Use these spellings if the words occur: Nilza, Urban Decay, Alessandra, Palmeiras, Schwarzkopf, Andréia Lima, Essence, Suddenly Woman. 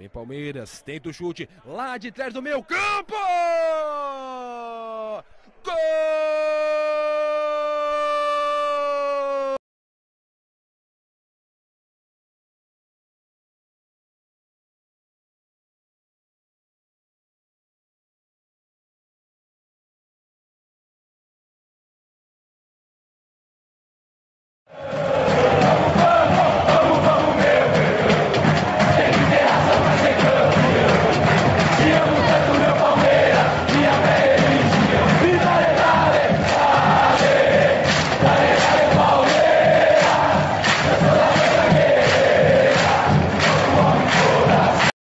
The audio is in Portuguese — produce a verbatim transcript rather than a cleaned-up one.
Vem Palmeiras, tenta o chute lá de trás do meio campo!